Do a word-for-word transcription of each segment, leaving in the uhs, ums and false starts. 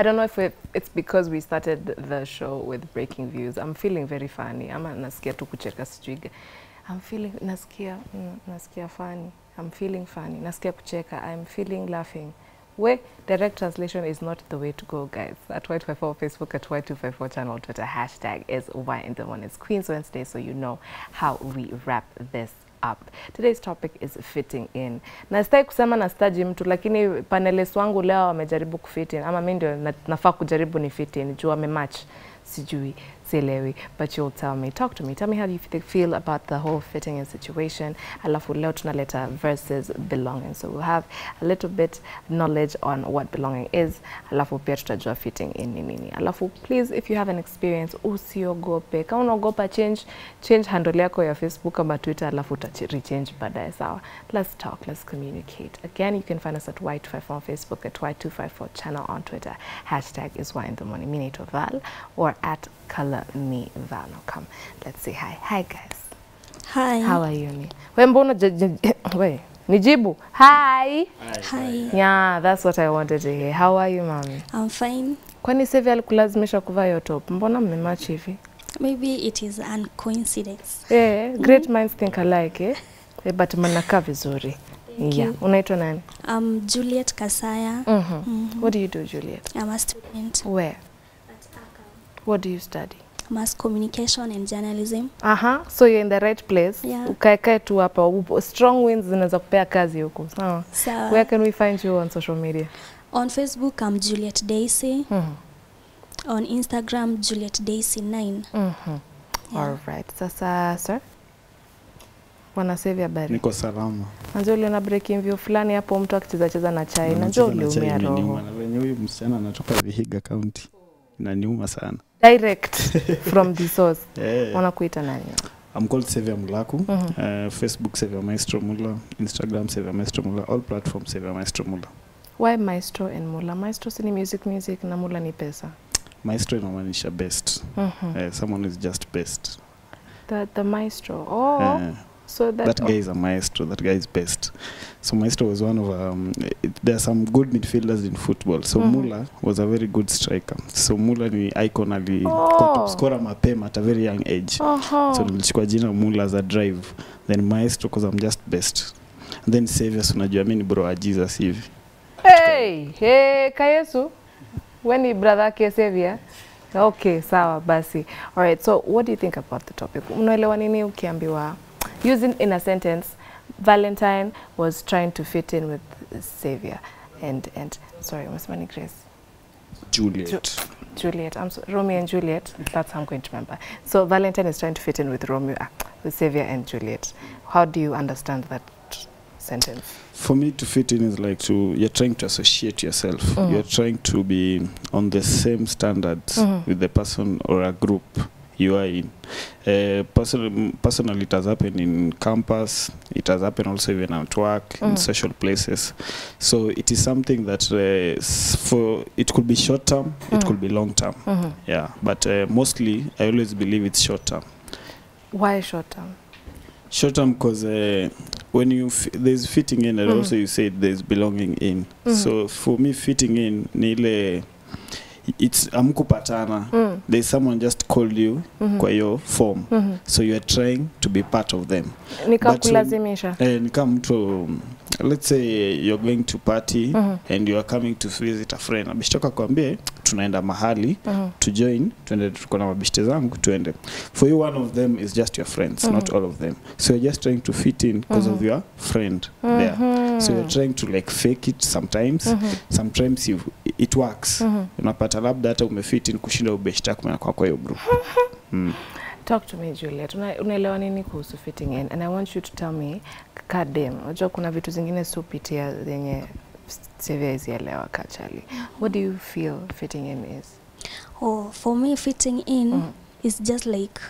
I don't know if it, it's because we started the show with breaking views. I'm feeling very funny. I'm nasikia tu kucheka sijui. I'm feeling nasikia nasikia funny. I'm feeling funny. Nasikia kucheka. I'm feeling laughing. Where direct translation is not the way to go, guys. At Y two five four Facebook, at Y two five four Channel, Twitter, hashtag is Y in the Morning. It's Queen's Wednesday, so you know how we wrap this up. Today's topic is fitting in. Nastai kusema na staji mtu, lakini panelists wangu leo wamejaribu kufit in. Ama mimi ndio nafaa kujaribu ni fit in, juu wamematch sijui sielewi, but you'll tell me. Talk to me. Tell me how you feel about the whole fitting in situation. Alafu leo tunaleta versus belonging. So we'll have a little bit knowledge on what belonging is. Alafu pia tutajua fitting in ni nini. Alafu please, if you have an experience, usiogope. Kama unaogopa change change handle yako ya Facebook ama Twitter, alafu uta-rechange baadaye, sawa. Let's talk, let's communicate. Again, you can find us at Y two five four on Facebook, at Y two five four Channel on Twitter. Hashtag is Y in the Morning. Mimi naitwa Val, or at Color Me Val. Come, let's say hi. Hi, guys. Hi. How are you? Nijibu. Hi. Hi. Yeah, that's what I wanted to hear. How are you, mommy? I'm fine. Kwani Severa alikulazimisha kuvaa hiyo top? Mbona mmematch hivi? Maybe it is a coincidence. Eh, great minds think alike, eh? But mnakaa vizuri. Yeah. Unaitwa nani? Um, Juliet Kasaya. Mm-hmm. Mm-hmm. What do you do, Juliet? I'm a student. Where? What do you study? Mass communication and journalism. Uh-huh. So you're in the right place. Yeah. Ukaekae tu hapa. Strong winds zinaweza kupea kazi huko. Sawa. So, where can we find you on social media? On Facebook, I'm Juliet Daisy. Mm-hmm. On Instagram, Juliet Daisy nine. Mm-hmm. Yeah. All right. Sasa, sir? Wanasevia bari. Niko salama. Nanzo uli na breaking view fulani hapo mtu akicheza na chai. Nanzo uli umea roho. Huyu msichana anatoka Vihiga County. Inaniuma sana. Direct from the source. Yeah. Wanakuita nani? I'm called Severa Mula. Mm -hmm. uh, Facebook Severa Maestro Mula, Instagram Severa Maestro Mula, all platforms Severa Maestro Mula. Why Maestro and Mula? Maestro si ni music music na Mula ni pesa. Maestro inamaanisha best. Mm -hmm. uh, someone is just best. The the maestro. Oh. Uh, so that that guy is a maestro. That guy is best. So Maestro was one of um, it, there are some good midfielders in football. So mm-hmm. Mula was a very good striker. So Mula ni iconally oh. scorer mapema at a very young age. Uh-huh. So nilichukua jina Mula as a drive. Then Maestro because I'm just best. And then Severa unajua mimi ni bro wa Jesus hivi. Hey, hey, Kayesu. When ni brother ke Severa. Okay, sawa basi. All right, so what do you think about the topic? Unaelewa nini ukiambiwa using in a sentence, Valentine was trying to fit in with Severa and and sorry, what's my name, Grace? Juliet. Ju Juliet. I'm so, Romeo and Juliet. That's how I'm going to remember. So Valentine is trying to fit in with Romeo, uh, with Severa and Juliet. How do you understand that sentence? For me, to fit in is like to you're trying to associate yourself. Mm-hmm. You're trying to be on the same standards mm-hmm. with the person or a group you are in. Uh, personally, personally, it has happened in campus. It has happened also even at work, mm. in social places. So it is something that uh, for it could be short term, mm. it could be long term. Mm-hmm. Yeah, but uh, mostly I always believe it's short term. Why short term? Short term because uh, when you f there's fitting in, and mm-hmm. also you said there's belonging in. Mm-hmm. So for me, fitting in, nile. It's amkupatana. Mm. There's someone just called you mm-hmm. kwa your form. Mm-hmm. So you are trying to be part of them. Nikakulazimisha. Eh, nika mtu, let's say you're going to party mm-hmm. and you are coming to visit a friend. Abishtoka kwambie tunaenda mahali mm-hmm. to join, tuende tuko na mabishte zangu tuende. For you one of them is just your friends, mm-hmm. not all of them. So you're just trying to fit in because mm-hmm. of your friend mm-hmm. there. So you're trying to like fake it sometimes. Mm-hmm. Sometimes you it works. Mm-hmm. Unapata labda hata umefit in kushinda ubeshta kwa kwako hiyo bro. Mm. Talk to me, Juliet. Unaelewa nini kuhusu fitting in? And I want you to tell me kadem. Unajua kuna vitu zingine supitia zenye Severa zielewa kachali. What do you feel fitting in is? Oh, for me fitting in mm. is just like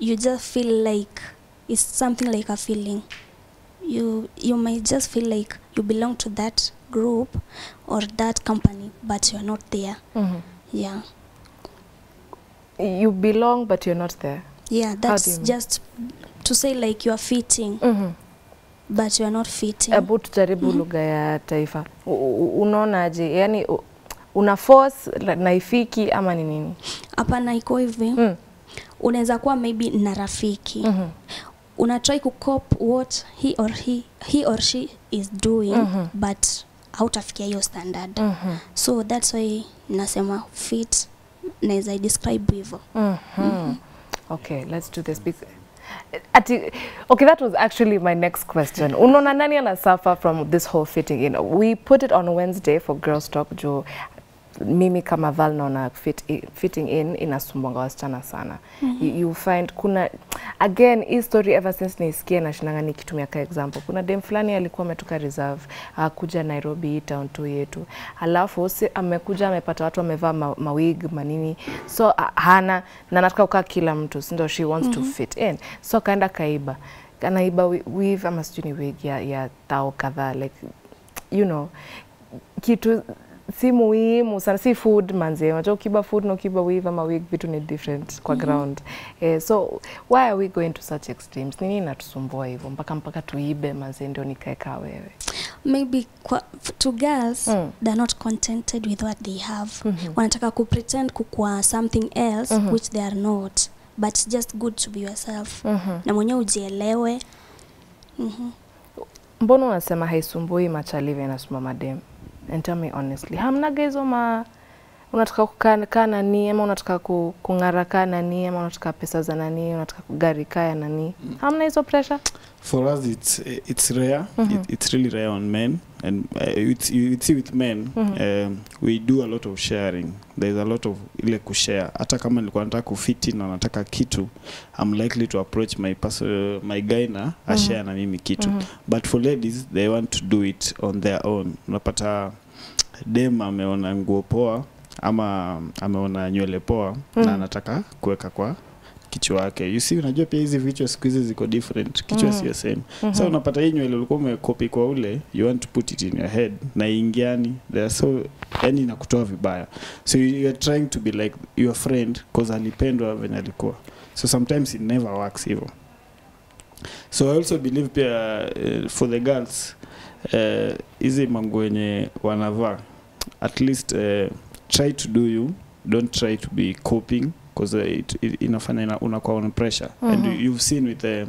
you just feel like it's something like a feeling. You you might just feel like you belong to that group or that company, but you're not there. Mm-hmm. Yeah. You belong, but you're not there. Yeah, that's just to say like you are fitting, mm-hmm. but you are not fitting. About taribu lugha ya taifa. Unaonaje? Yani una force naifiki ama ni nini? Hapa naiko hivi. Mm. Unaweza kuwa maybe na rafiki. Mhm. Mm una try to copy what he or he he or she is doing, mm -hmm. but hautafikia hiyo standard. Mm -hmm. So that's why nasema fit na as I describe hivyo. Mhm. Mm mm -hmm. Okay, let's do this. At, okay, that was actually my next question. Unaona nani ana suffer from this whole fitting in? We put it on Wednesday for Girls Talk. Jo mimi kama Val naona fit fitting in inasumbanga wasichana sana. Mm -hmm. you, you find kuna again hii story ever since nisikia na shinanga nikitumia kama example. Kuna dem fulani alikuwa ametoka reserve akuja Nairobi town tu yetu. Alafu amekuja amepata watu wamevaa ma, mawig manini. So hana na nataka kukaa kila mtu. Ndio she wants, mm -hmm. to fit in. So kaenda kaiba. Kanaiba weave ama sijui wig ya ya tao kadhaa, like you know kitu si muhimu sana, si food manze, unajua ukiba food na ukiba weave ama wig vitu ni different kwa ground. Mm-hmm. Eh, so why are we going to such extremes? Nini inatusumbua hivyo mpaka mpaka tuibe manze ndio nikaeka wewe? Maybe kwa, to girls, mm, they're not contented with what they have. Mm-hmm. Wanataka ku pretend kukuwa something else, mm-hmm, which they are not, but just good to be yourself. Mm-hmm. Na mwenyewe ujielewe. Mhm. Mbona unasema haisumbui machalive na suma madem? And tell me honestly, hamna gezo ma unataka kukaa na nani ama unataka kungaraka na nani ama unataka pesa za nani unataka kugarika ya nani? Hamna hizo pressure? For us it's it's rare. Mm-hmm. it, it's really rare on men, and uh, it's you see with men, mm-hmm, um, we do a lot of sharing. There's a lot of ile kushare. Hata kama nilikuwa nataka kufiti na nataka kitu, I'm likely to approach my person, my guy na ashare, mm-hmm, na mimi kitu. Mm-hmm. But for ladies they want to do it on their own. Unapata dem ameona nguo poa ama ameona nywele poa, mm-hmm, na anataka kuweka kwa kichwa yake. You see, unajua pia hizi vichwa squeezes ziko different, kichwa si same. Mm -hmm. Sasa so, unapata hii nywele ulikuwa umecopy kwa ule, you want to put it in your head na ingiani there, so yani inakutoa vibaya. So you, you are trying to be like your friend because alipendwa when alikuwa, so sometimes it never works hivyo. So I also believe pia, uh, for the girls, uh, hizi manguo yenye wanavaa, at least uh, try to do you, don't try to be copying, because it, it inafanya unakuwa una pressure. Mm -hmm. And you've seen with the,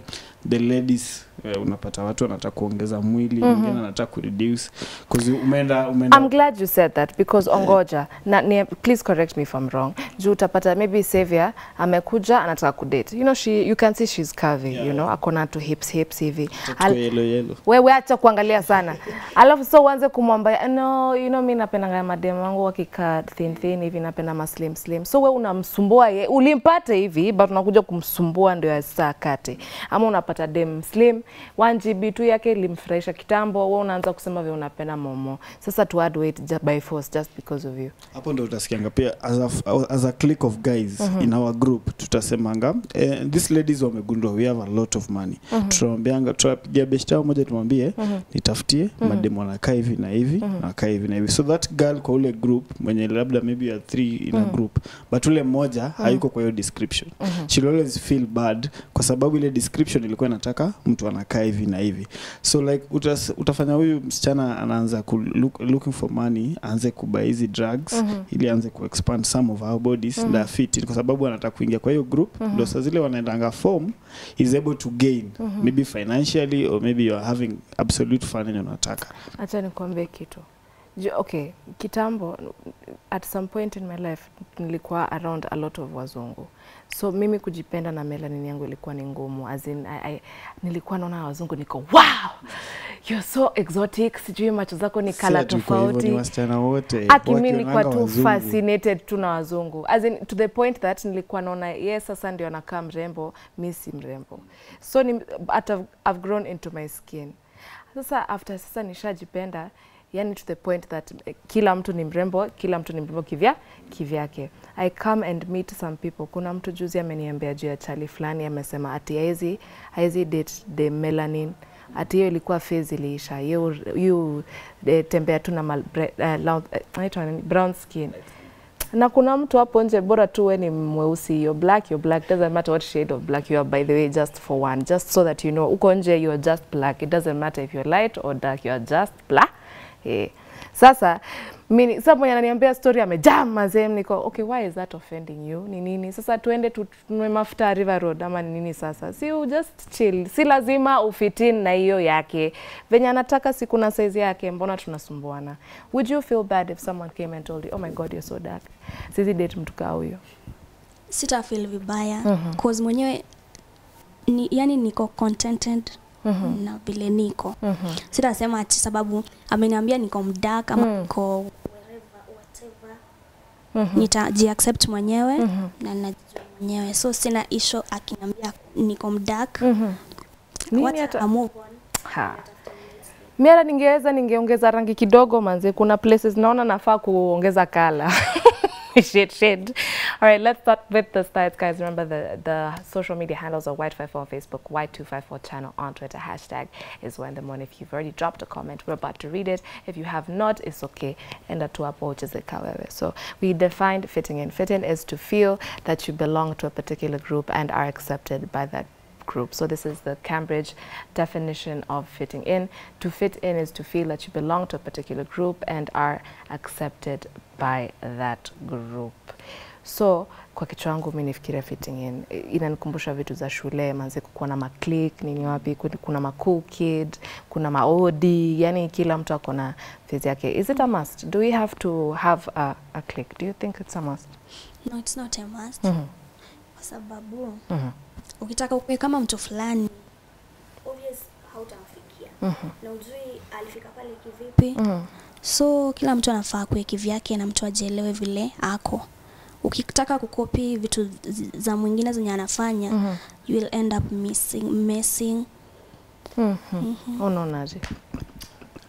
the ladies, uh, unapata watu wanataka kuongeza mwili, mm -hmm. wengine wanataka ku reduce because umeenda umeenda. I'm glad you said that because ongoja, na ni, please correct me if I'm wrong. Juu utapata maybe Severa amekuja anataka ku date. You know she you can see she's curvy, yeah, you know, akona to hips hips hivi. Yellow yellow. Wewe acha kuangalia sana. Alafu so uanze kumwambia no, you know mimi napenda ngaya mademu wangu wakikaa thin thin hivi, napenda ma slim slim. So wewe unamsumbua yeye, ulimpata hivi but unakuja kumsumbua ndio yasa kate. Ama unapata dem slim one G B two yake limfurahisha kitambo, wewe unaanza kusema wewe unapenda momo. Sasa to add weight just by force just because of you. Hapo ndio utasikianga pia as a, as a clique of guys, mm -hmm. in our group tutasemanga, uh, these ladies wamegundua we have a lot of money. Mm -hmm. Tutamwambianga tupigia beshta moja tumwambie, mm -hmm. nitafutie, mm -hmm. mademo anakaa hivi na hivi, mm -hmm. na kaa hivi na hivi. So that girl kwa ule group mwenye labda maybe you are three in, mm -hmm. a group but ule mmoja, mm -hmm. hayuko kwa hiyo description. Mm -hmm. She always feel bad kwa sababu ile description ilikuwa nataka mtu anakaa hivi na hivi. So like utas, utafanya huyu msichana anaanza look, looking for money, aanze kubuy hizi drugs, mm -hmm. ili aanze ku expand some of our bodies, mm -hmm. that fit kwa sababu anataka kuingia kwa hiyo group, ndio, mm -hmm. sasa zile wanaendanga form is able to gain, mm -hmm. maybe financially or maybe you are having absolute fun and unataka. Acha nikwambie kitu. Okay, kitambo at some point in my life nilikuwa around a lot of wazungu. So mimi kujipenda na melanin yangu ilikuwa ni ngumu. As in, I, I, nilikuwa naona wazungu niko wow, you're so exotic, sijui macho zako ni kala tofauti. Aki mimi nilikuwa too fascinated tu na wazungu. As in, to the point that nilikuwa naona yes sasa ndio nakaa mrembo, mimi si mrembo. So ni, at I've, I've grown into my skin. Sasa after sasa nishajipenda, yani to the point that uh, kila mtu ni mrembo, kila mtu ni mrembo kivya, kivyake. I come and meet some people. Kuna mtu juzi ameniambia juu ya chali fulani amesema ati haizi haizi date the melanin. Ati hiyo ilikuwa phase iliisha. You you tembea tu na uh, brown skin. Na kuna mtu hapo nje bora tu wewe ni mweusi, you're black, you're black, doesn't matter what shade of black you are, by the way, just for one, just so that you know, uko nje you're just black, it doesn't matter if you're light or dark, you're just black. Hey. Sasa Mini, someone ananiambia story amejam mazem, niko okay, why is that offending you? Ni nini? Sasa tuende tu mafuta River Road ama nini sasa? Si you just chill. Si lazima ufitin na hiyo yake. Venya anataka si kuna size yake, mbona tunasumbuana? Would you feel bad if someone came and told you, "Oh my god, you're so dark"? Sisi date mtu ka huyo. Sita feel vibaya mm-hmm. cause mwenyewe ni yani niko contented. Mm-hmm. Na vile niko mm-hmm. sita sema ati sababu ameniambia niko mdark ama mm. niko wherever whatever mm-hmm. nitaji accept mwenyewe mm-hmm. na ninajua mwenyewe, so sina issue akiniambia niko mdark mm-hmm. mimi ata move on. Ha mimi ningeweza ningeongeza rangi kidogo manze, kuna places naona nafaa kuongeza kala. Shit, shit. All right, let's start with the stats, guys. Remember, the, the social media handles are Y two five four on Facebook, Y two five four Channel on Twitter. Hashtag is When The Morning. If you've already dropped a comment, we're about to read it. If you have not, it's okay. And that approaches it, however. So we defined fitting in. Fitting is to feel that you belong to a particular group and are accepted by that group. So this is the Cambridge definition of fitting in. To fit in is to feel that you belong to a particular group and are accepted by that group. So kwa kichwa yangu mimi nifikiria fitting in inanikumbusha vitu za shule manze, kukuwa na ma-click nini wapi, kuna ma-cool kid, kuna ma-odi, yani kila mtu ako na phase yake. Is it a must? Do we have to have a, a click? Do you think it's a must? No, it's not a must. Mm-hmm. Kwa sababu mm-hmm. ukitaka ukwe kama mtu fulani obvious hautafikia mm-hmm. na ujui alifika pale kivipi mm-hmm. so kila mtu anafaa kuwe kivyake na mtu ajielewe vile ako. Ukitaka kukopi vitu za mwingine zenye anafanya mm-hmm. you will end up missing missing mhm mm-hmm. unaonaje?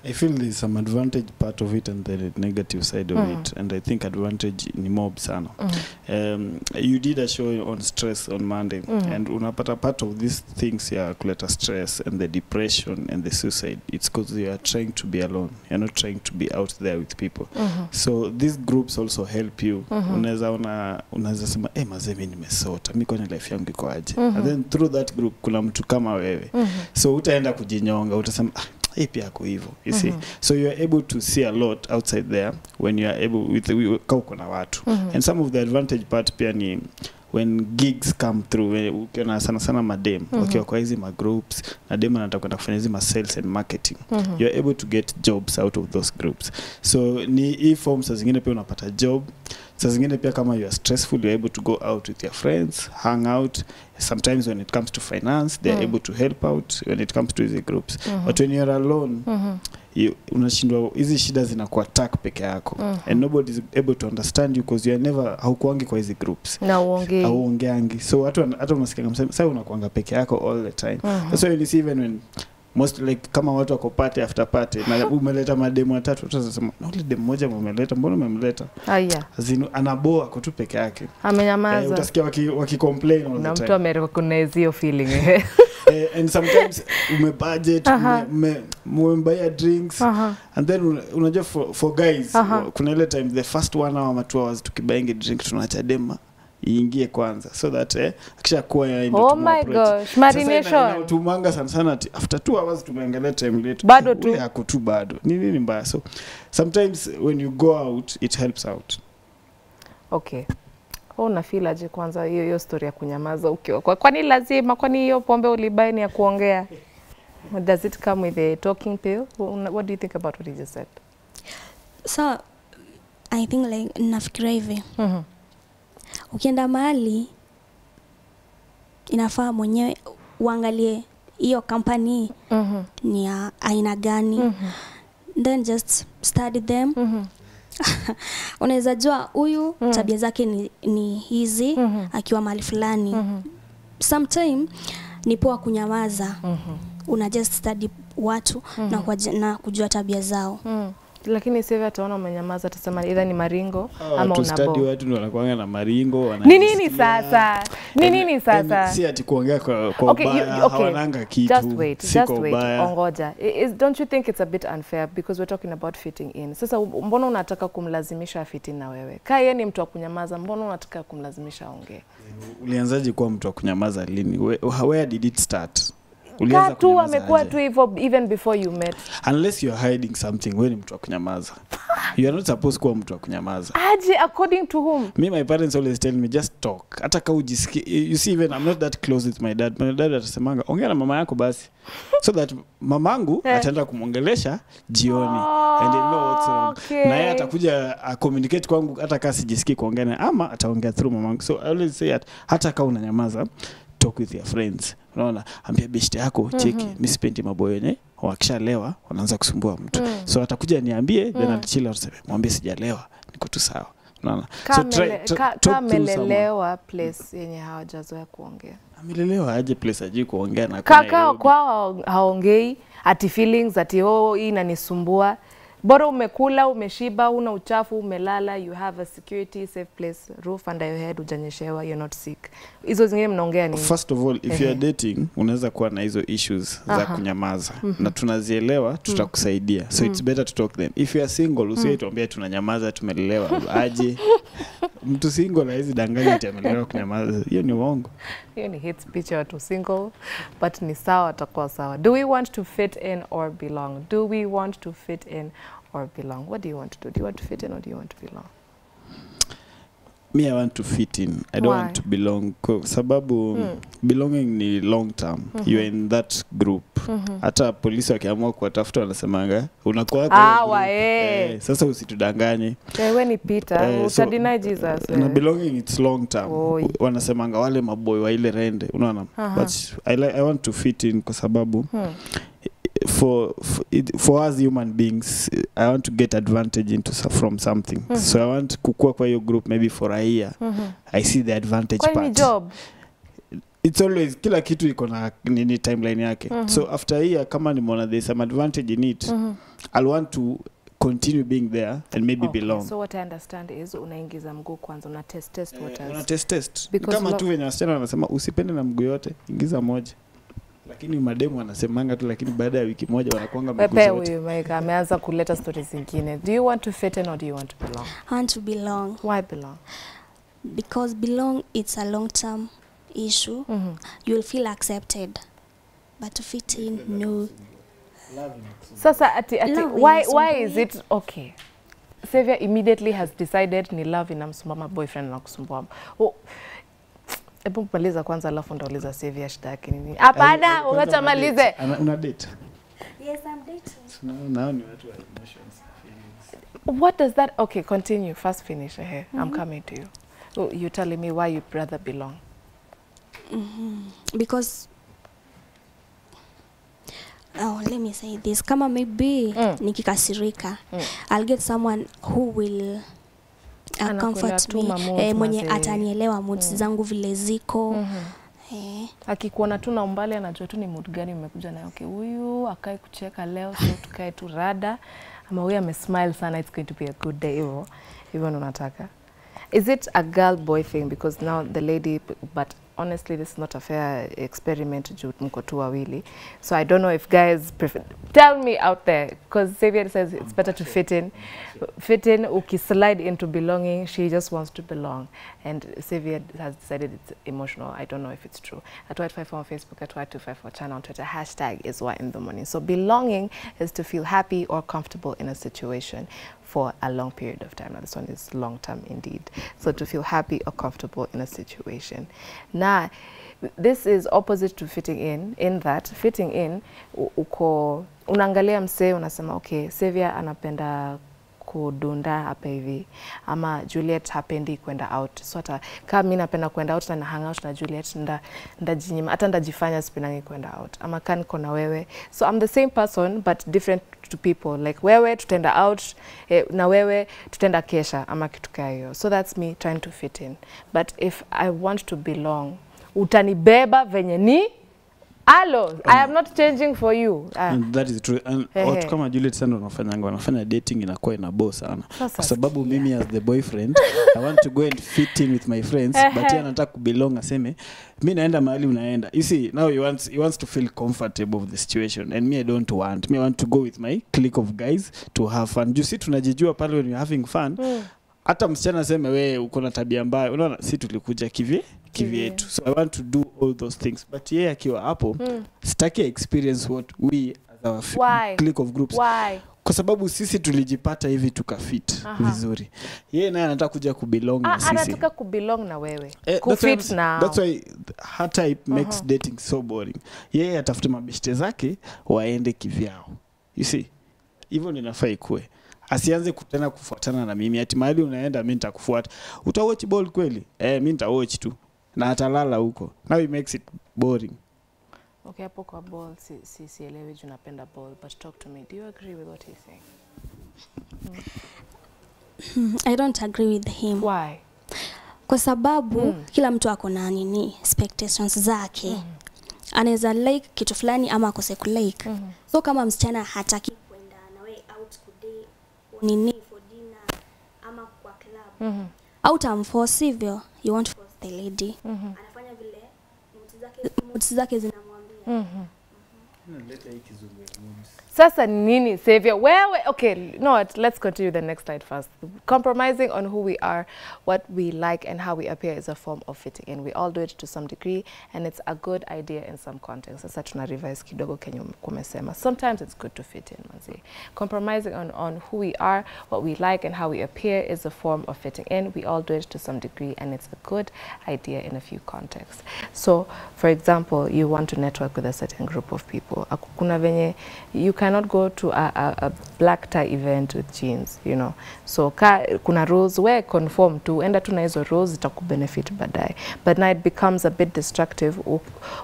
I feel there's some advantage part of it and the negative side of mm. it, and I think advantage ni mob sana. Mm. Um, you did a show on stress on Monday, mm. and unapata part of these things here kuleta stress and the depression and the suicide. It's because you are trying to be alone. You're not trying to be out there with people. Mm-hmm. So these groups also help you. Mm-hmm. Unaweza una unaweza sema eh mazemi nimesota. Mimi kwenye life yangu iko aje. Mm-hmm. And then through that group kuna mtu kama wewe. Mm-hmm. So utaenda kujinyonga, utasema ah, ipi yako hivyo, you see. Mm-hmm. So you are able to see a lot outside there when you are able with kauko na watu. Mm-hmm. And some of the advantage part pia ni when gigs come through, when ukiona sana sana madem mm-hmm. wakiwa kwa hizi ma groups na dem anataka kwenda kufanya hizi ma sales and marketing mm-hmm. you are able to get jobs out of those groups. So ni e forms za zingine pia unapata job. Sa zingine pia kama you are stressful, you are able to go out with your friends, hang out. Sometimes when it comes to finance, they are mm. able to help out when it comes to these groups. Mm-hmm. But when you are alone, mm-hmm. you unashindwa, hizi shida zinakuwa attack peke yako. Mm-hmm. And nobody is able to understand you because you are never haukuangi kwa hizi groups. Na uonge. Hauongeangi. So watu hata unasikia kama sasa unakuanga peke yako all the time. Mm-hmm. So you see even when most like kama watu wako party after party na umeleta mademo watatu utasema na ule demo moja umeleta mbona umemleta haya zinu anaboa kwa tu peke yake amenyamaza. Eh, utasikia waki, waki complain all the time na mtu amerecognize hiyo feeling. Eh, and sometimes ume budget umebuy drinks uh-huh. and then unajua for, for guys uh-huh. kuna ile time the first one hour ama two hours tukibainge drink tunaacha demo iingie kwanza so that eh akishakuwa ndio oh my gosh marination tumanga sana sana after two hours tumeangalia time letu bado tu yako tu bado ni nini mbaya. So sometimes when you go out it helps out. Okay, una feel aje kwanza hiyo hiyo story ya kunyamaza ukiwa kwani lazima kwani hiyo pombe ulibaini ya kuongea? Does it come with a talking pill? What do you think about what he just said? So I think like nafikiria hivi mhm ukienda mahali inafaa mwenyewe uangalie hiyo company mm-hmm. ni ya aina gani mm-hmm. then just study them mm-hmm. unaweza jua huyu mm-hmm. tabia zake ni, ni hizi mm-hmm. akiwa mahali fulani mm-hmm. sometime ni poa kunyamaza mm-hmm. una just study watu mm-hmm. na kujua tabia zao mm-hmm. Lakini sivyo ataona umenyamaza atasema either ni maringo oh, ama unabo. Tutadi watu ndio wanakuanga na maringo wana. Ni nini sasa? Ni nini sasa? Si ati kuongea kwa kwa okay, baya, okay. Hawananga kitu. Just wait, si just wait. Ongoja. Is don't you think it's a bit unfair because we're talking about fitting in. Sasa mbona unataka kumlazimisha fit in na wewe? Kaa yeye ni mtu wa kunyamaza, mbona unataka kumlazimisha aongee? Ulianzaje kuwa mtu wa kunyamaza lini? Where did it start? Ulianza kukaa tu amekuwa tu hivyo even before you met. Unless you are hiding something, wewe ni mtu wa kunyamaza. You are not supposed kuwa mtu wa kunyamaza. Aje, according to whom? Me, my parents always tell me just talk. Hata kama ujisikie, you see, even I'm not that close with my dad. My dad atasemanga, ongea na mama yako basi. So that mamangu yeah. ataenda kumongelesha jioni. Oh, and they know what's wrong. Okay. Na yeye atakuja uh, communicate kwangu hata kama sijisikie kuongea naye ama ataongea through mamangu. So I always say that hata kama unanyamaza, talk with your friends. Unaona, ambia beshte yako cheki, mm -hmm. misipendi maboyone, wakishalewa wanaanza kusumbua mtu. Mm. So atakuja niambie, mm. then atichila tuseme, mwambie sijalewa, niko tu sawa. Unaona? So try to talk melelewa place yenye hawajazoea kuongea. Amelelewa aje place aje kuongea na kuna kaka kwao haongei, ati feelings ati oh hii inanisumbua. Bora umekula, umeshiba, una uchafu, umelala, you have a security, safe place, roof under your head, ujanyeshewa, you're not sick. Hizo zingine mnaongea nini? First of all, if you're dating, unaweza kuwa na hizo issues uh -huh. za kunyamaza. Mm -hmm. Na tunazielewa, tutakusaidia. So mm -hmm. it's better to talk them. If you're single, usiwe tuambie tunanyamaza, tumelelewa, aje. Mtu single na hizi danganya tumelelewa kunyamaza. Hiyo ni uongo. Hiyo ni hate speech ya watu single, but ni sawa atakuwa sawa. Do we want to fit in or belong? Do we want to fit in or belong? What do you want to do? Do you want to fit in or do you want to belong? Me, I want to fit in. I don't Why? want to belong. Sababu, mm. belonging ni long term. Mm -hmm. You're in that group. Mm -hmm. Hata polisi wakiamua kuwatafuta wanasemanga, unakuwa kwa ah, group. Eh. Eh, sasa usitudanganye. Wewe ni Peter, eh, utadeny so, Jesus. Na belonging it's long term. Oy. Wanasemanga wale maboy wa ile rende, unaona? Uh -huh. But I like, I want to fit in kwa sababu hmm. For, for, it, for us human beings, I want to get advantage into from something. Mm-hmm. So I want to kukua kwa your group maybe for a year. Mm-hmm. I see the advantage kwa part. Ni job? It's always, kila kitu iko na nini timeline yake. Mm-hmm. So after a year, kama nimeona there's some advantage in it, mm-hmm. I'll want to continue being there and maybe okay, belong. So what I understand is unaingiza mguu kwanza, una test test eh, what else. Una test test. Because kama tu wenye wasichana wanasema usipende na mguu yote, ingiza moja. Lakini mademu wanasemanga tu lakini baada ya wiki moja wanakuanga mguzo yote. Wewe ameanza kuleta stories zingine. Do you want to fit in or do you want to belong? I want to belong. Why belong? Because belong it's a long term issue. Mm-hmm. You'll feel accepted. But to fit in no. Sasa ati, ati why why is it okay? Severa immediately has decided ni love inamsumbua boyfriend na kusumbua. Oh, ebu mpaliza kwanza alafu ndauliza Severa shida yake nini? Hapana, unaacha malize. Una date? Yes, I'm dating. So now, now ni watu wa emotions, feelings. What does that Okay, continue. First finish. Eh, mm -hmm. I'm coming to you. Oh, you telling me why you brother belong? Mm -hmm. Because oh, let me say this. Kama maybe mm. nikikasirika, mm. I'll get someone who will Uh, comfort me, eh, mwenye atanielewa mood mm. zangu vile ziko. Mm -hmm. eh. Akikuona tu na umbali anajua tu ni mood gani umekuja nayo. Okay, huyu akae kucheka leo, sio tukae tu rada, ama huyu amesmile sana, it's going to be a good day. Hivyo hivyo unataka. Is it a girl boy thing? Because now the lady, but honestly this is not a fair experiment juu mko tu wawili. So I don't know if guys prefer, tell me out there, because Severa says it's better to fit in. Fit in, uki slide into belonging, she just wants to belong. And Severa has decided it's emotional. I don't know if it's true. At Y two five four on Facebook, at Y two five four Channel on Twitter, hashtag is Y in the morning. So belonging is to feel happy or comfortable in a situation for a long period of time. Now this one is long term indeed. So to feel happy or comfortable in a situation. Now, this is opposite to fitting in, in that fitting in, uko, unangalia mse, unasema, okay, Severa anapenda kudunda hapa hivi, ama Juliet hapendi kwenda out. So hata kama mimi napenda kwenda out na na hang out na Juliet, nda ndajinyima hata ndajifanya sipinangi kwenda out, ama kan kona wewe. So I'm the same person but different to people, like wewe tutenda out, eh, na wewe tutenda kesha ama kitu kayo. So that's me trying to fit in. But if I want to belong, utanibeba venye ni Hello, um, I am not changing for you. Uh, and that is true. And hey, watu kama Juliet sana wanafanyanga, wanafanya dating inakuwa inabo sana. Kwa sababu mimi as the boyfriend, I want to go and fit in with my friends, but yeye anataka kubelong aseme, mimi naenda mahali unaenda. You see, now he wants he wants to feel comfortable with the situation and me I don't want. Me I want to go with my clique of guys to have fun. You see tunajijua pale when you're having fun. Mm. Hata msichana aseme wewe uko na tabia mbaya. Unaona si tulikuja kivi? kivyetu. So I want to do all those things. But yeah, akiwa hapo, mm. sitaki experience what we as our clique of groups. Why? Kwa sababu sisi tulijipata hivi tukafit vizuri. Yeye naye anataka kuja kubelong na sisi. Anataka kubelong na wewe. Eh, kufit na. That's why hata it makes uh -huh. dating so boring. Yeye atafute mabeshte zake waende kivyao. You see? Hivyo ninafaa ikue. Asianze kutana kufuatana na mimi. Ati mahali unaenda mimi nitakufuata. Utawatch ball kweli? Eh, mimi nitawatch tu. Na atalala huko. Now it makes it boring. Okay, hapo kwa ball si si elewe juu napenda ball, but talk to me. Do you agree with what he's saying? Hmm. I don't agree with him. Why? Kwa sababu hmm. kila mtu ako na nini expectations zake. Hmm. Anaweza like kitu fulani ama akose ku like. Hmm. So kama msichana hataki kwenda nawe out today nini for dinner ama kwa club. Hmm. Out am force hivyo, you want force the lady. Hmm. Anafanya vile moods zake zina Mm-hmm. Sasa nini, Savior? Well, okay, no, let's continue the next slide first. Compromising on who we are, what we like, and how we appear is a form of fitting in. We all do it to some degree, and it's a good idea in some contexts. Sasa tuna revise kidogo kenye kumesema. Sometimes it's good to fit in, manzi. Compromising on, on who we are, what we like, and how we appear is a form of fitting in. We all do it to some degree, and it's a good idea in a few contexts. So, for example, you want to network with a certain group of people. Kuna venye, you cannot go to a, a, a black tie event with jeans, you know. So, ka, kuna rules where conform to, enda tuna hizo rules itakubenefit badai. But now it becomes a bit destructive.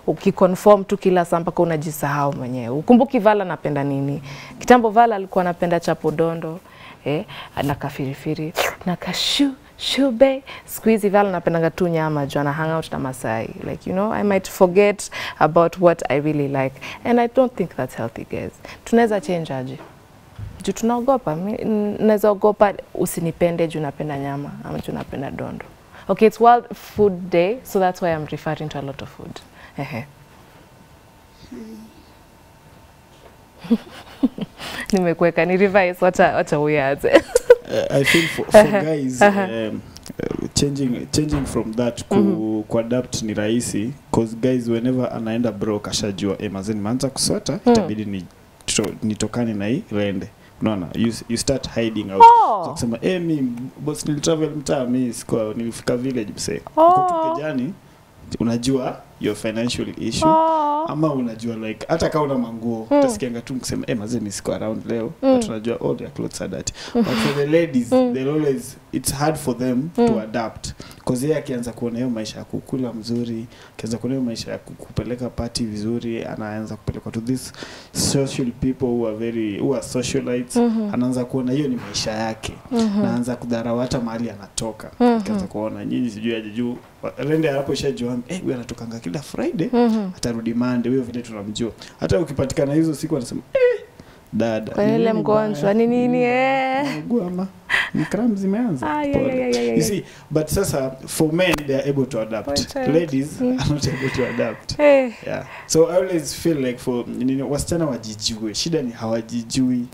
Ukiconform tu kila saa mpaka unajisahau mwenyewe. Ukumbuki Vala napenda nini. Kitambo Vala alikuwa anapenda chapodondo, eh, na kafirifiri, na kashu. Shube, squeezy Val napenda tu nyama juu ana hang out na Masai. Like, you know, I might forget about what I really like. And I don't think that's healthy, guys. Tunaweza change aje. Juu tunaogopa. Naweza ogopa usinipende juu napenda nyama. Ama juu napenda dondo. Okay, it's World Food Day, so that's why I'm referring to a lot of food. Nimekuweka, ni revise, wacha, wacha uyaze. Uh, I think for, for guys, uh-huh. um, uh, changing changing from that ku mm-hmm. adapt ni rahisi, because guys whenever anaenda broke ashajua emazeni manza kusota itabidi mm. nitokane ni na hii rende. Unaona, you you start hiding out. Oh. So kusema eh mimi boss nil travel mtaa mimi sikuwa nilifika village msee. Oh. Kijani unajua your financial issue oh. ama unajua like hata kama una manguo mm. utasikianga tu mkisema eh mazee mimi siko around leo mm. but unajua all their clothes are dirty. But for the ladies mm. they always it's hard for them mm. to adapt, because yeye akianza kuona hiyo maisha ya kukula mzuri, akianza kuona hiyo maisha ya kupeleka party vizuri, anaanza kupeleka to this social people who are very who are socialites mm -hmm. anaanza kuona hiyo ni maisha yake mm -hmm. anaanza kudharau hata mahali anatoka mm -hmm. akianza kuona nyinyi sijui aje juu rende hapo ishajuana eh wewe anatoka kila Friday mm -hmm. atarudi Monday, wewe vile tunamjua. Hata ukipatikana hizo siku anasema eh dada kwa ile mgonjwa ni nini eh ngoma ni cramps imeanza. You see, but sasa for men they are able to adapt. Ladies mm. are not able to adapt. Hey. Yeah, so I always feel like for you know, wasichana wajijue, shida ni hawajijui.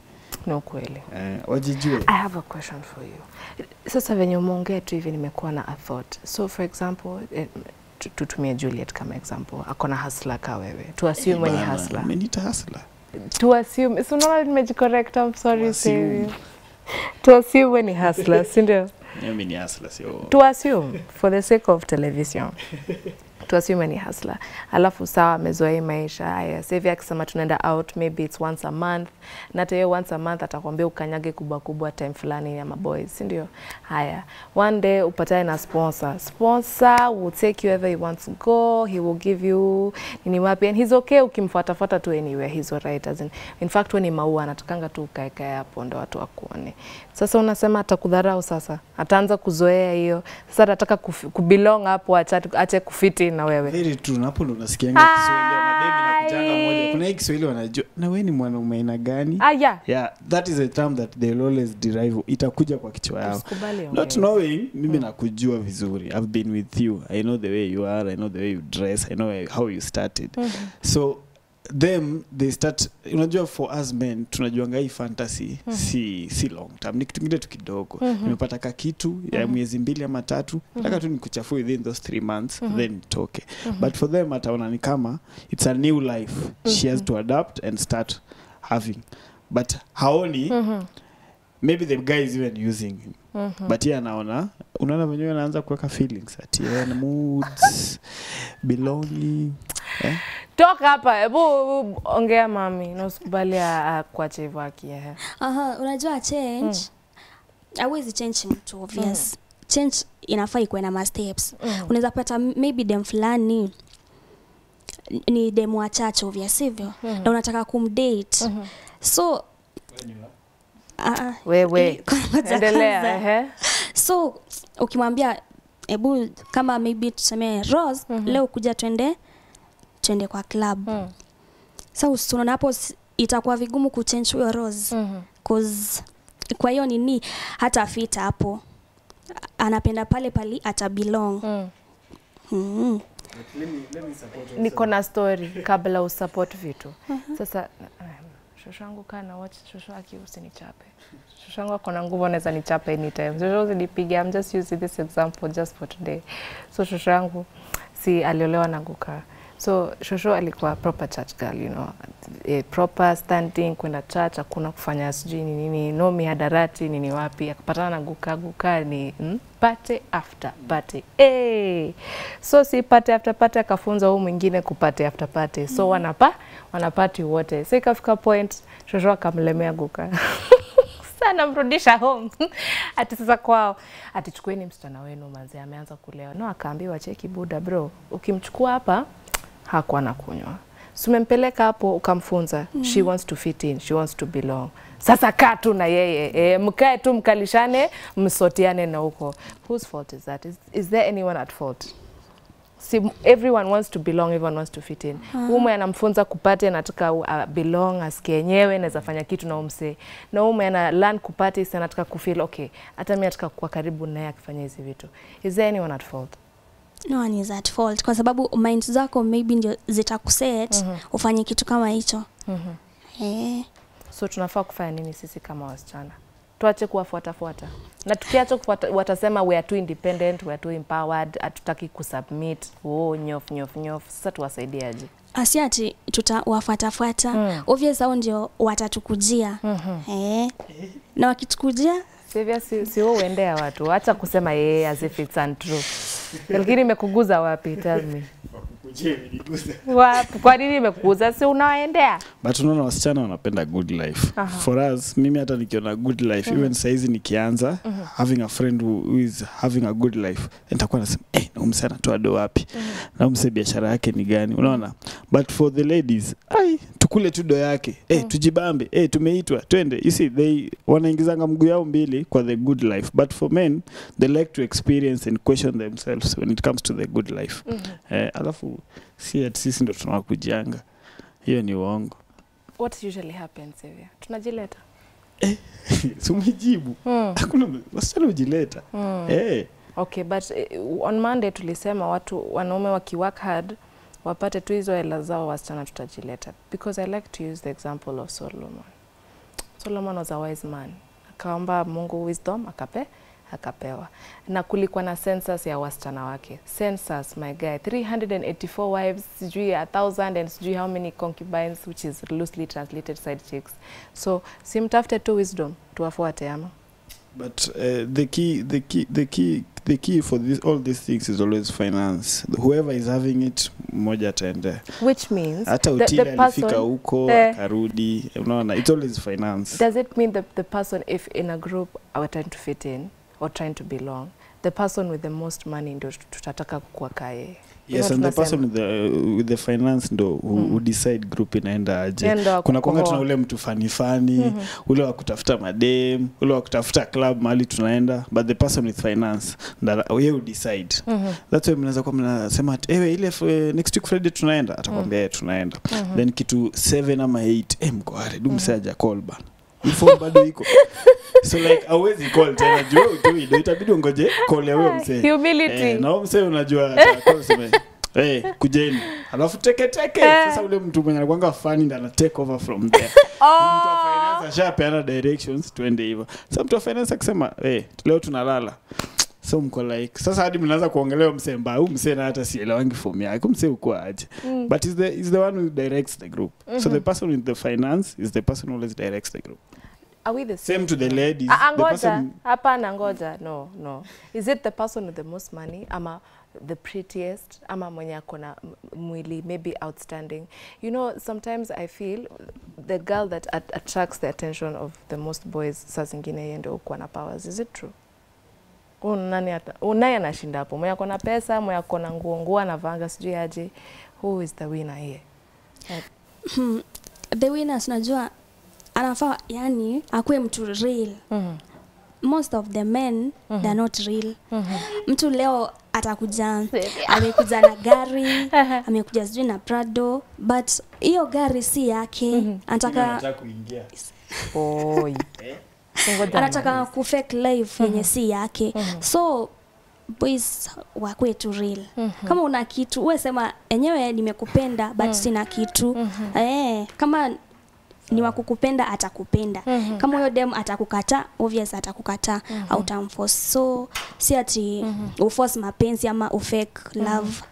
No kweli. Uh, wajijue. I have a question for you. Sasa venye umeongea tu hivi nimekuwa na a thought. So for example it, tutumie Juliet kama example. Akona hustler ka wewe. To assume when he hustler. Mimi nita hustler. To assume. It's not magic correct. I'm sorry, Savior. To assume when he hustler, sindio? Mimi ni hustler sio. To assume for the sake of television. To assume when he hustler. Alafu sawa amezoea maisha haya. Savior akisema tunaenda out, maybe it's once a month. Na tayari once a month atakwambia ukanyage kubwa kubwa time fulani ya maboys, sindio? Haya. One day upatane na sponsor. Sponsor will take you wherever he wants to go. He will give you nini wapi, and he's okay ukimfuatafuata tu anywhere. He's alright, as in. In fact when ni maua anatakanga tu kae kae hapo ndo watu wakuone. Sasa unasema atakudharau sasa. Ataanza kuzoea hiyo. Sasa anataka kubelong hapo acha kufit in na wewe. Very true. Napo ndo unasikianga Kiswahili ya mademi na kujanga moja. Kuna Kiswahili wanajua na wewe ni mwanaume aina gani? Ah yeah. Yeah, that is a term that they always derive. Itakuja kwa kichwa yao. Not knowing mimi mm. nakujua vizuri. I've been with you. I know the way you are. I know the way you dress. I know how you started. Mm -hmm. So them they start, unajua for us men tunajuanga hii fantasy mm -hmm. si si long term, ni kitu kingine tu kidogo mm -hmm. nimepata ka kitu mm -hmm. ya miezi mbili ama tatu nataka mm -hmm. tu nikuchafue within those three months mm -hmm. then toke mm -hmm. but for them ataona ni kama it's a new life mm -hmm. she has to adapt and start having, but haoni mm -hmm. maybe the guy is even using him. Mm-hmm. But yeah, naona unaona mwenyewe anaanza kuweka feelings at yeah, moods belonging. Eh? Toka hapa hebu ongea mami na usikubali kuacha hivyo akia. Aha, unajua change. Always mm. change mtu obvious. Mm. Change inafaa ikuwe na mistakes. Mm. Unaweza pata maybe dem fulani ni dem wa church obvious hivyo mm. na unataka kumdate. Mm-hmm. So Uh, wewe endelea ehe so ukimwambia ebu kama maybe tuseme Rose mm -hmm. leo kuja twende twende kwa club mm. so usiona hapo itakuwa vigumu kuchange huyo Rose mm -hmm. cause kwa hiyo nini hata fit hapo anapenda pale pale ata belong mm. Mm. Let me, let me support niko na story kabla usupport vitu mm -hmm. sasa shoshangu kana watch shosho aki usinichape. Shoshangu akona nguvu anaweza nichape anytime. Shosho usinipigia. I'm just using this example just for today. So shoshangu si aliolewa na Guka. So shosho alikuwa proper church girl, you know. A proper standing kwenda church, hakuna kufanya sijui ni nini, no mihadarati nini wapi. Akapatana na Guka, Guka ni mm? Pate after pate. Hey! So si pate after pate akafunza huyu mwingine kupate after pate. So wanapa wanapati wote. So ikafika point shosho akamlemea Guka. Sana mrudisha home. Ati sasa kwao ati chukueni msichana wenu manzi ameanza kulewa. No akaambiwa cheki buda bro. Ukimchukua hapa hakuwa anakunywa. Sumempeleka hapo ukamfunza mm. she wants to fit in, she wants to belong. Sasa kaa tu na yeye, e, mkae tu mkalishane, msotiane na huko. Whose fault is that? Is, is there anyone at fault? See, everyone wants to belong, everyone wants to fit in. Ume anamfunza kupate nataka uh, belong asikie yenyewe naweza fanya kitu na umse. Na ume ana learn kupate sana nataka kufeel okay. Hata mimi nataka kuwa karibu naye akifanya hizo vitu. Is there anyone at fault? No one is at fault kwa sababu mind zako maybe ndio zitakuset mm-hmm. ufanye kitu kama hicho. Mhm. Eh. So tunafaa kufanya nini sisi kama wasichana? Tuache kuwafuata fuata. Na tukiacha kufuata watasema we are too independent, we are too empowered, hatutaki kusubmit. Oh nyof nyof nyof. Sasa tuwasaidiaje? Asiati tutawafuata fuata. Mm. Obvious hao ndio watatukujia. Mm-hmm. Eh. Na wakitukujia Severa si si uendea watu. Acha kusema yeye as if it's untrue. Lakini imekuguza wapi tell me? Wakukujie niliguza. Wapi? Kwa nini imekuguza? Si unaendea? But unaona wasichana wanapenda good life. Aha. For us mimi hata nikiona good life mm -hmm. even saizi nikianza mm -hmm. having a friend who, who is having a good life nitakuwa nasema eh na umse anatoa do wapi? Mm -hmm. Na umse biashara yake ni gani? Unaona? But for the ladies ai tukule tu do yake. Eh mm -hmm. tujibambe. Eh tumeitwa twende. You see they wanaingizanga mguu yao mbili kwa the good life. But for men they like to experience and question themselves when it comes to the good life. Mm -hmm. Eh, alafu si at sisi ndo tunakujanga. Hiyo ni uongo. What usually happens here? Tunajileta. Eh, sumejibu. Hakuna mm. wasichana hujileta. Mm. Eh. Okay, but uh, on Monday tulisema watu wanaume wakiwork hard wapate tu hizo hela zao wasichana tutajileta. Because I like to use the example of Solomon. Solomon was a wise man. Akaomba Mungu wisdom akape akapewa. Na kulikuwa na census ya wasichana wake. Census, my guy, three hundred eighty-four wives, sijui a thousand and sijui how many concubines, which is loosely translated side chicks. So, simtafute tu wisdom, tuwafuate ama. But uh, the key, the key, the key, the key for this, all these things is always finance. Whoever is having it, moja tende. Which means hata the, the person uko, the, karudi, unaona, it's always finance. Does it mean that the person, if in a group, are trying to fit in? Or trying to belong, the person with the most money ndio tutataka kuwa kae. Yes, and the person with the, uh, with the finance ndo who, mm. who decide group inaenda aje. Kuna konga tuna ule mtu fani fani, mm -hmm. ule wa kutafuta madem, ule wa kutafuta club mahali tunaenda, but the person with finance that yeye who decide. Mm -hmm. That's why mnaweza kwa mnasema ewe ile uh, next week Friday tunaenda, atakwambia mm -hmm. tunaenda. Mm -hmm. Then kitu seven ama eight eh mko hare dum saja call bana. Before bado iko. So like always call tena juu tu itabidi ungoje call ya wewe msee. Humility. Eh, na wewe msee unajua call sema Eh, kujeni. Alafu teke teke. Sasa ule mtu mwenye alikuwa funny ndio ana take over from there. Oh. Mtu wa finance ashapeana directions twende hivyo. Sasa mtu wa finance akisema, "Eh, leo tunalala." So mko like, sasa hadi mnaanza kuongelea msemba, huyu msena hata sielewangi form yake. Kumse uko aje. Mm. But is the is the one who directs the group. Mm-hmm. So the person with the finance is the person who directs the group. Are we the same? Same to the ladies. Ah, the person... Hapana, ngoja. No, no. Is it the person with the most money? Ama the prettiest? Ama mwenye akona mwili, maybe outstanding. You know, sometimes I feel the girl that at attracts the attention of the most boys, saa zingine yendo kwa na powers. Is it true? Unaye anashinda hapo. Mwenye akona pesa, mwenye akona nguo nguo anavanga sijui aje. Who is the winner here? Like... The winners, najua, anafaa yani akwe mtu real. Mm-hmm. Most of the men, mm-hmm, they're not real. Mm-hmm. Mtu leo atakuja, amekuja na gari, amekuja sijui na Prado, but hiyo gari si yake. Mm-hmm. Anataka kuingia. Oh. Anataka kufake life yenye si yake. Mm-hmm. So boys wakwe tu real. Mm-hmm. Kama una kitu, wewe sema enyewe nimekupenda but sina kitu. Mm-hmm. Eh, kama ni wakukupenda atakupenda. Mm -hmm. Kama huyo dem atakukata, obvious atakukata. Mm -hmm. Autamforce. So si ati mm -hmm. uforce mapenzi ama ufake love.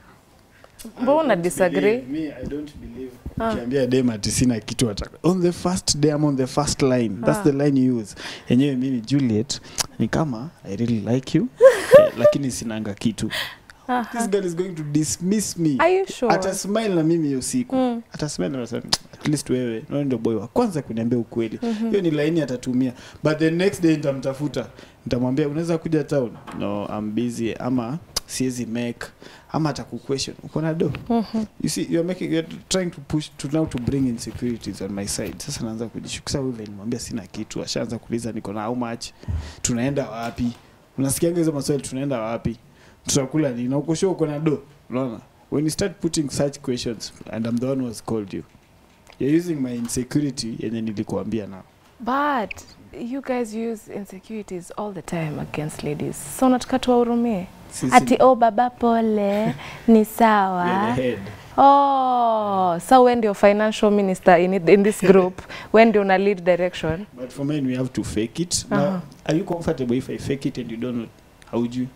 Mbona disagree? Me, I don't believe. Ukiambia dem ati sina kitu atakupenda. On the first day, I'm on the first line. That's ah. the line you use. Yenyewe mimi Juliet ni kama I really like you eh, lakini sinanga kitu. Uh -huh. This girl is going to dismiss me. Are you sure? Ata smile na mimi usiku. Mm. Ata smile na sasa. At least wewe, wewe ndio boy wa kwanza kuniambia ukweli. Hiyo mm -hmm. ni line atatumia. But the next day nitamtafuta. Nitamwambia unaweza kuja town? No, I'm busy ama siwezi make ama atakuquestion. Uko na do. Mm -hmm. You see you are making you are trying to push to now to bring insecurities on my side. Sasa naanza kujishukisha wewe nimwambia sina kitu. Ashaanza kuuliza niko na how much? Tunaenda wapi? Unasikia hizo maswali tunaenda wapi? Tutakula ni na kushoa uko na do. Unaona? When you start putting such questions and I'm the one who has called you. You're using my insecurity and then nilikuambia now. But you guys use insecurities all the time against ladies. So natukatwa urumie. Ati oh baba pole ni sawa. Oh, so when your financial minister in it, in this group, when do you lead direction? But for men we have to fake it. Now, uh-huh. Are you comfortable if I fake it and you don't know how would you?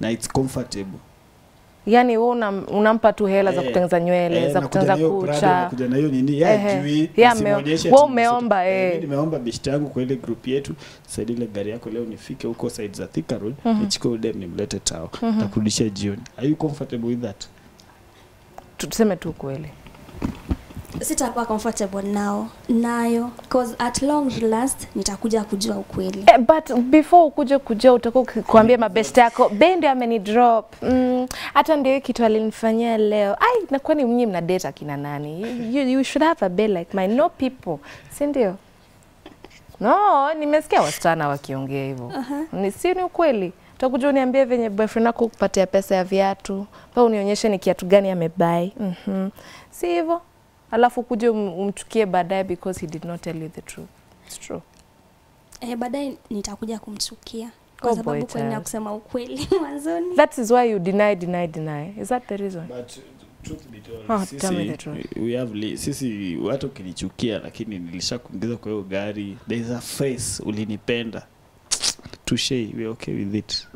Na it's comfortable. Yani wewe unam, unampa tu hela za kutengeneza nywele, za kutengeneza kucha. Kuja na hiyo nini? Ya jui. Wewe umeomba eh. Nimeomba bishti yangu kwa ile group yetu, sasa ile gari yako leo nifike huko side za Thika Road, nichukue dem nimlete tao. Takurudisha jioni. Are you comfortable with that? Tuseme tu kweli. Sitakuwa comfortable now nayo because at long last nitakuja kujua ukweli. Eh, but before ukuje kujua utakuwa kuambia mabeste yako bendi ameni drop hata mm, ndio kitu alinifanyia leo ai na kwani mnyi mna date akina nani you, you should have a bed like my no people si ndio no nimesikia wasichana wakiongea hivyo uh -huh. Ni si ni ukweli utakuja uniambie venye boyfriend wako kupatia pesa ya viatu pa unionyeshe ni kiatu gani amebai mhm mm si hivyo. Alafu kuje umchukie baadaye because he did not tell you the truth. It's true. Eh baadaye nitakuja kumchukia kwa sababu kwenda kusema ukweli mwanzoni. That is why you deny deny deny. Is that the reason? But truth be told, oh, sisi, tell me the truth. We have sisi watu kilichukia lakini nilishakuongeza kwa hiyo gari. There is a face ulinipenda. Touche, we are okay with it.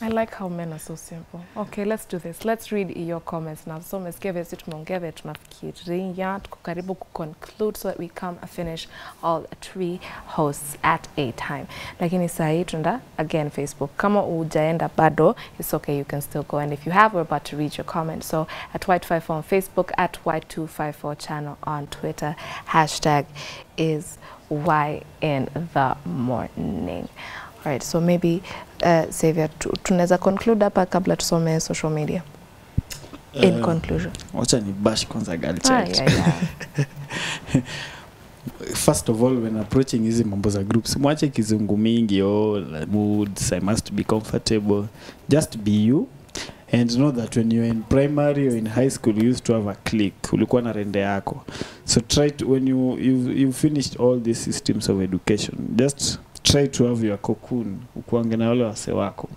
I like how men are so simple. Okay, let's do this. Let's read your comments now. So, meskeve si tumeongea tunafikiria tukaribu kuconclude so that we come and finish all three hosts at a time. Lakini sahi tunda again Facebook. Kama hujaenda bado, it's okay, you can still go and if you have we're about to read your comment. So, at Y two five four on Facebook, at Y two five four channel on Twitter. Hashtag is Y in the morning. All right, so maybe uh, Xavier, tunaweza conclude hapa kabla tusome social media. Um, In conclusion. Wacha ni bash kwanza girl chat. Ah, yeah, yeah. First of all, when approaching hizi mambo za groups, mwache kizungu mingi, oh, moods, I must be comfortable. Just be you. And know that when you're in primary or in high school, you used to have a clique. Ulikuwa na rende yako. So try to, when you, you've, you've finished all these systems of education, just try to have your cocoon ukuange na wale wase wako,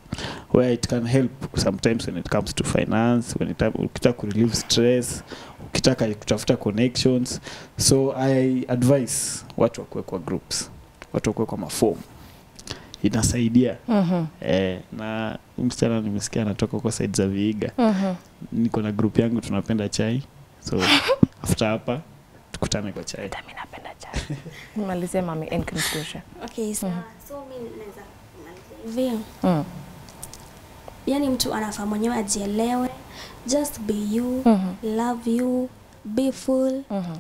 where it can help sometimes when it comes to finance, when it ukitaka relieve stress, ukitaka kutafuta connections. So I advise watu wakuwe kwa groups, watu wakuwe kwa maform, inasaidia. Uh-huh. Eh, na msichana nimesikia anatoka kwa side za Viiga. Uh-huh. Niko na group yangu tunapenda chai, so after hapa tukutane kwa chai. Mimi napenda chai. Nimalizie mami in conclusion. Okay, so mm-hmm. so mimi naweza kumalizia. Mhm. Yaani mtu anafaa mwenyewe ajielewe. Just be you, mm-hmm. love you, be full. Mhm.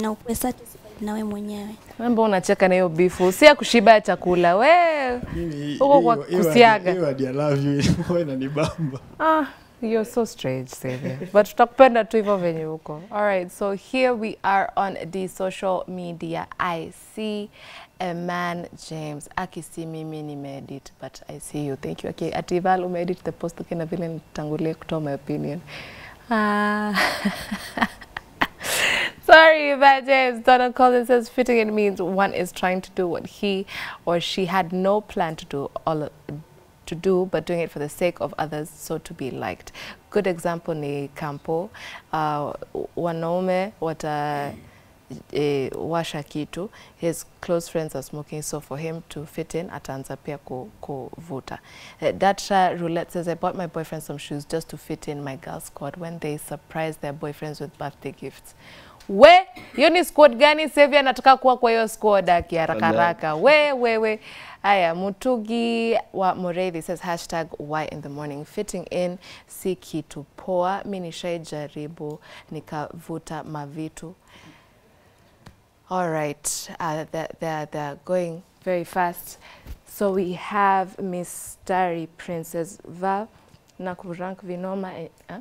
Na uwe satisfied na wewe mwenyewe. Mambo unacheka na hiyo be full. Si ya kushiba ya chakula. Wewe uko kwa kusiaga. Hiyo I love you wewe inanibamba. Ah. You're so strange, Severa. But tutakupenda tu hivyo venye uko. All right, so here we are on the social media. I see a man, James. Aki see mimi nimeedit, but I see you. Thank you. Okay, Atival umeedit the post ukiwa na vile nitangulia kutoa my opinion. Ah. Sorry about James. Donald Collins says fitting in means one is trying to do what he or she had no plan to do all of to do, but doing it for the sake of others, so to be liked. Good example ni Campo, uh, wanaume wata e, washa kitu, his close friends are smoking, so for him to fit in, ataanza pia kuvuta. Uh, that uh, Roulette says, I bought my boyfriend some shoes just to fit in my girl squad when they surprise their boyfriends with birthday gifts. We, yoni squad gani, Severa nataka kuwa kwa hiyo squad aki harakaraka. We, we, we. Aya, Mutugi wa Morethi says hashtag why in the morning. Fitting in, si kitu poa. Minishai jaribu, nikavuta mavitu. All right, uh, they're, they're, they're going very fast. So we have Miss Starry Princess Va. Nakurank vinoma. Huh?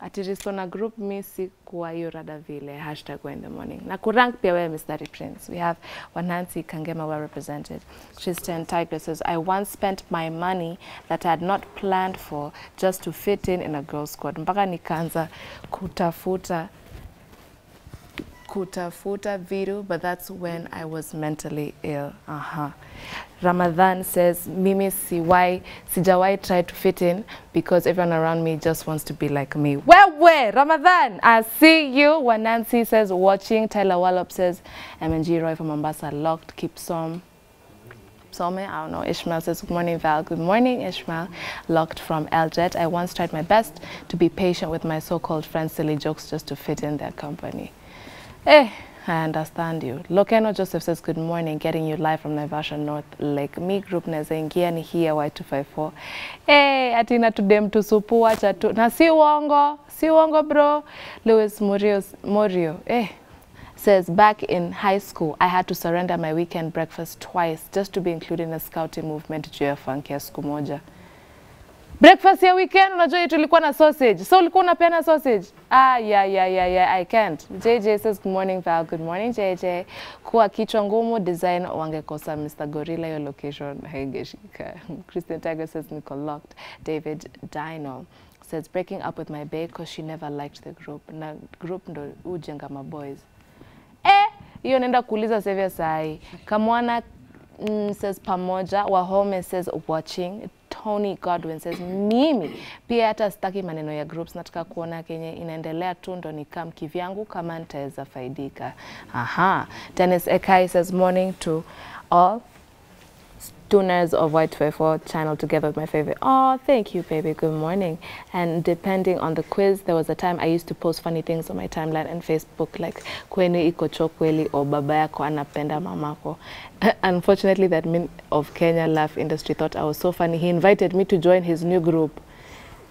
Atirisona group misi kuwa yurada vile, hashtag in the morning. Na kurank pia wewe Mister Prince. We have Wanansi Kangema well represented. Tristan Tiger says, I once spent my money that I had not planned for just to fit in in a girl squad. Mpaka nikanza kutafuta, kutafuta vitu, but that's when I was mentally ill. Uh-huh. Ramadan says, Mimi siwai, sijawai try to fit in because everyone around me just wants to be like me. Wewe, Ramadan, I see you. Wanansi says, watching. Tyler Wallop says, M N G Roy from Mombasa locked, keep some. Some, I don't know. Ishmael says, good morning, Val. Good morning, Ishmael. Locked from Eljet. I once tried my best to be patient with my so-called friends' silly jokes just to fit in their company. Eh. I understand you. Lokeno Joseph says, good morning, getting you live from Naivasha North Lake. Me group nazengia ni here, Y two five four. Hey, atina tudem tu supu, wacha tu. Na si wongo, si wongo bro. Louis Morios, Morio, eh, says, back in high school, I had to surrender my weekend breakfast twice just to be included in a scouting movement. Juyafankia siku moja. Breakfast ya weekend, unajua yetu likuwa na sausage. So ulikuwa unapenda sausage? Ah, yeah, yeah, yeah, yeah, I can't. J J says, good morning, Val. Good morning, J J. Kuwa kichwa ngumu, design wangekosa Mister Gorilla, your location haingeshika. Christian Tiger says, niko locked. David Dino says, breaking up with my bae because she never liked the group. Na group ndo ujenga ma boys. Eh, iyo nenda kuuliza Severa sai. Kamwana mm, says, pamoja. Wahome says, watching. Tony Godwin says, mimi pia hata sitaki maneno ya groups, nataka kuona kenye inaendelea tu ndo nikam kivyangu kama nitaweza faidika. Aha. Dennis Ekai says, morning to all tuners of Y two five four Channel together with my favorite. Oh, thank you, baby. Good morning. And depending on the quiz, there was a time I used to post funny things on my timeline and Facebook, like kwenu iko chokweli or baba yako anapenda mamako. Unfortunately, that man of Kenya laugh industry thought I was so funny. He invited me to join his new group.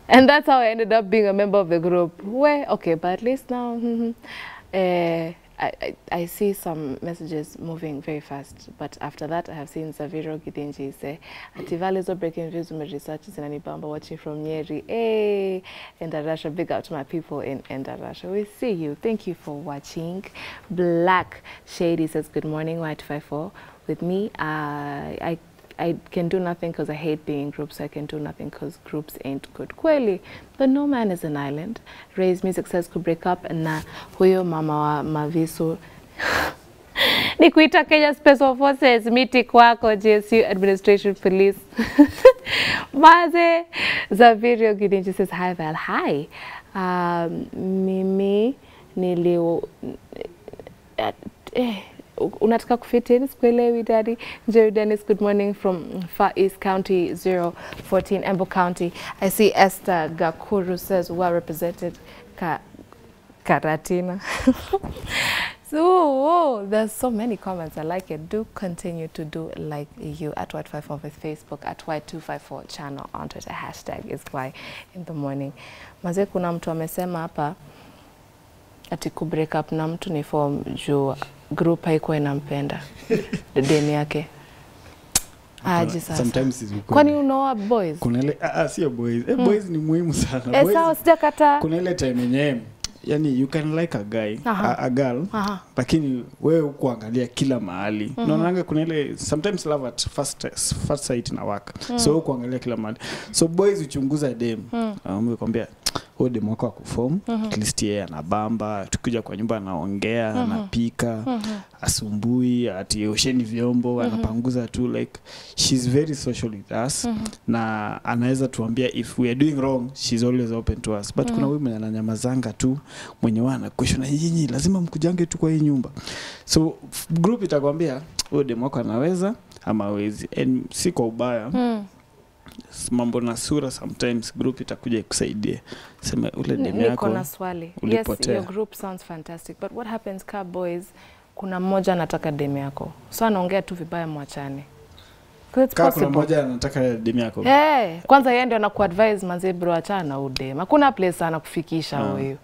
And that's how I ended up being a member of the group. Well, okay, but at least now... uh, I, I, I see some messages moving very fast, but after that I have seen Zaviro Gidinji say, Ativalizo breaking views with researchers in Anibamba watching from Nyeri. Hey, Endarasha, big up to my people in Endarasha. We see you. Thank you for watching. Black Shady says, good morning, Y two five four. With me, uh, I I can do nothing because I hate being in groups. I can do nothing because groups ain't good. Kweli, but no man is an island. Raise music says could break up na huyo mama wa mavisu. ni kuita Kenya Special Forces, miti kwako J S U Administration Police. Maze, Zavirio Gidinji says, hi Val, hi. Um, mimi, nilio, at, eh. Unataka kufitini, sikuelewi daddy. Jerry Dennis, good morning from Far East County zero fourteen, Embo County. I see Esther Gakuru says, well represented Ka Karatina. So, oh, there's so many comments. I like it. Do continue to do like you at Y two five four with Facebook, at Y two five four channel on Twitter. Hashtag is Y in the morning. Maze kuna mtu amesema hapa, atiku break up na mtu ni form juu group haikuwa inampenda deni yake aje sasa sometimes is kwani unaoa boys kuna ile ah sio boys eh hmm. Boys ni muhimu sana boys sasa sijakata kuna ile time yenyewe yani you can like a guy a, a girl lakini wewe ukuangalia kila mahali mm -hmm. Unaona kuna ile sometimes love at first first sight na work mm -hmm. So ukuangalia kila mahali so boys uchunguza dem mm -hmm. Amekwambia huo demo wako akuform at least yeye anabamba tukija kwa nyumba anaongea mm -hmm. Anapika mm -hmm. Asumbui ati osheni vyombo mm -hmm. Anapanguza tu like she's very social with us mm -hmm. Na anaweza tuambia if we are doing wrong she's always open to us but mm -hmm. Kuna women ananyamazanga tu mwenye wana kushona yinyi lazima mkujange tu kwa hii nyumba so group itakwambia huo demo wako anaweza ama hawezi and si kwa ubaya mm. Mambo na sura sometimes group itakuja kusaidia sema ule demu yako niko na swali ulipotea. Yes, your group sounds fantastic but what happens car boys kuna mmoja anataka demu yako so anaongea tu vibaya mwachane kwa kuna mmoja anataka demu yako eh hey, kwanza yeye ndio anakuadvise manze bro achana udema hakuna place sana kufikisha wewe uh,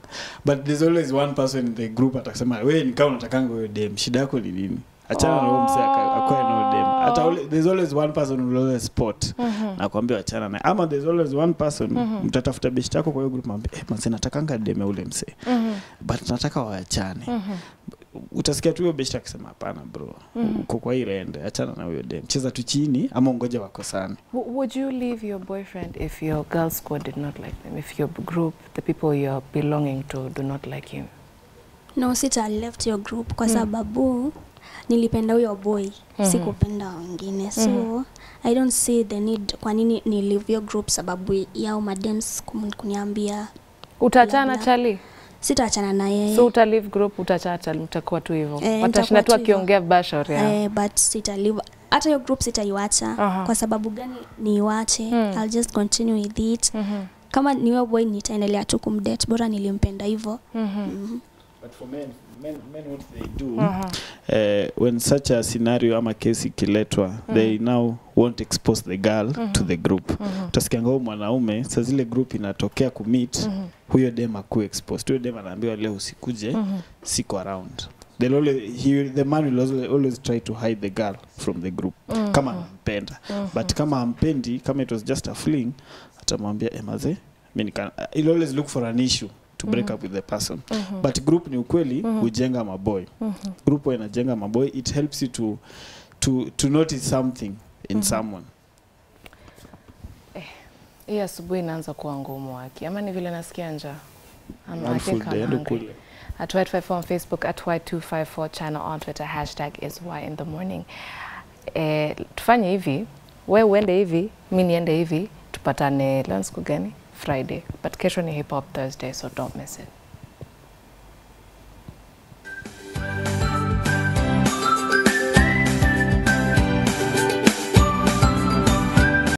but there's always one person in the group atakasema wewe ni kama unatakanga wewe demu shida yako ni nini achana oh. Na huyo msee akakoe na demu ata there's always one person who will always spot mm -hmm. Na kuambia achana naye ama there's always one person mm -hmm. Mtatafuta best yako kwa hiyo group mwambie eh msee natakanga demu ule msee mm -hmm. But nataka waachane mm -hmm. Utasikia tu hiyo best akisema hapana bro mm -hmm. Uko kwa ile ende achana na huyo demu cheza tu chini ama ungoje wakosane. Would you leave your boyfriend if your girl squad did not like them if your group the people you're belonging to do not like him? No, sita left your group kwa sababu mm. Nilipenda huyo boy mm-hmm. Sikupenda wengine so mm-hmm. I don't see the need kwa nini ni leave your group sababu yao madems kuniambia utachana chali sitaachana na yeye so uta leave group utachana chali mtakuwa tu hivyo eh, watashinda tu akiongea bashor ya eh but sita leave hata your group sitaiacha uh-huh. Kwa sababu gani niiache mm. I'll just continue with it mm-hmm. Kama ni wewe boy nitaendelea tu kumdate bora nilimpenda hivyo mm-hmm. Mm-hmm. But for men Men, men what they do uh-huh. uh, when such a scenario ama case ikiletwa mm-hmm. They now won't expose the girl mm-hmm. To the group utasikia ngao mwanaume sasa zile group inatokea ku meet huyo dem aku expose huyo dem anaambiwa leo usikuje siko around the he, the man will always, always try to hide the girl from the group mm-hmm. Kama anampenda mm-hmm. But kama hampendi kama it was just a fling atamwambia emaze mimi he always look for an issue to break mm -hmm. Up with the person mm -hmm. But group ni ukweli mm -hmm. Ujenga maboy mm -hmm. Group inajenga maboy it helps you to to to notice something in mm -hmm. Someone eh yeah, asubuhi inaanza kuwa ngumu wake ama ni vile nasikia njaa ama hakika at Y two five four on Facebook at Y two five four channel on Twitter hashtag is Y in the morning eh tufanye hivi wewe uende hivi mimi niende hivi tupatane lunch kugani Friday, but kesho ni Hip Hop Thursday, so don't miss it.